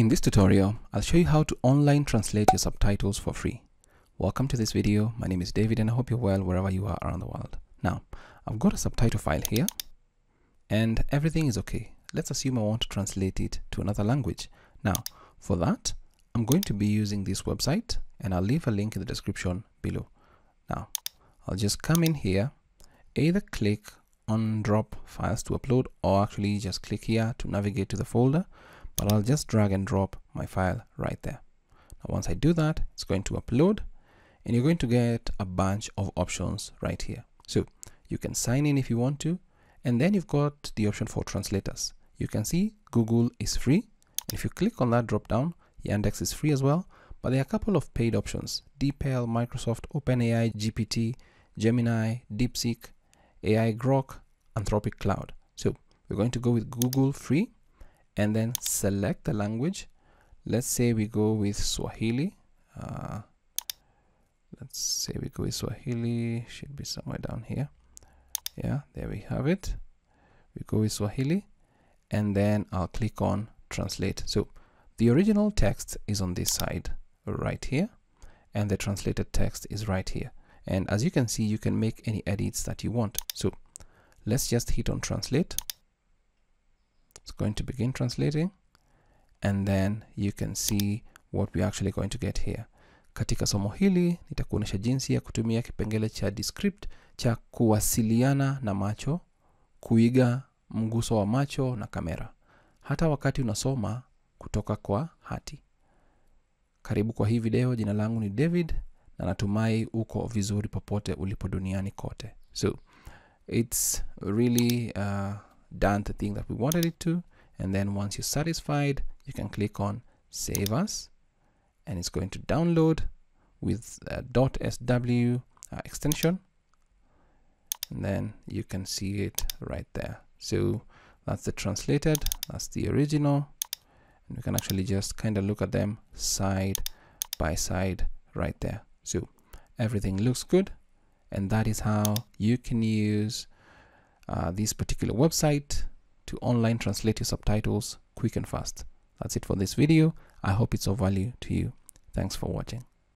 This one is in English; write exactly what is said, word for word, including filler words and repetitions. In this tutorial, I'll show you how to online translate your subtitles for free. Welcome to this video. My name is David and I hope you're well wherever you are around the world. Now, I've got a subtitle file here and everything is okay. Let's assume I want to translate it to another language. Now, for that, I'm going to be using this website and I'll leave a link in the description below. Now, I'll just come in here, either click on drop files to upload or actually just click here to navigate to the folder. But I'll just drag and drop my file right there. Now, once I do that, it's going to upload and you're going to get a bunch of options right here. So you can sign in if you want to, and then you've got the option for translators. You can see Google is free. If you click on that drop down, Yandex is free as well, but there are a couple of paid options: DeepL, Microsoft, OpenAI, G P T, Gemini, DeepSeek, A I Grok, Anthropic Cloud. So we're going to go with Google free. And then select the language. Let's say we go with Swahili. Uh, let's say we go with Swahili. Should be somewhere down here. Yeah, there we have it. We go with Swahili. And then I'll click on translate. So the original text is on this side right here. And the translated text is right here. And as you can see, you can make any edits that you want. So let's just hit on translate. It's going to begin translating, and then you can see what we're actually going to get here. Katika somo hili nitakuonesha jinsi ya kutumia kipengele cha Descript cha kuwasiliana na macho, kuiga mguso wa macho na kamera hata wakati unasoma kutoka kwa hati. Karibu kwa hii video. Jina langu ni David na natumai uko vizuri popote ulipo duniani kote. So it's really uh, done the thing that we wanted it to, and then once you're satisfied, you can click on save as, and it's going to download with a .sw uh, extension, and then you can see it right there. So that's the translated, that's the original, and we can actually just kind of look at them side by side right there. So everything looks good, and that is how you can use Uh, this particular website to online translate your subtitles quick and fast. That's it for this video. I hope it's of value to you. Thanks for watching.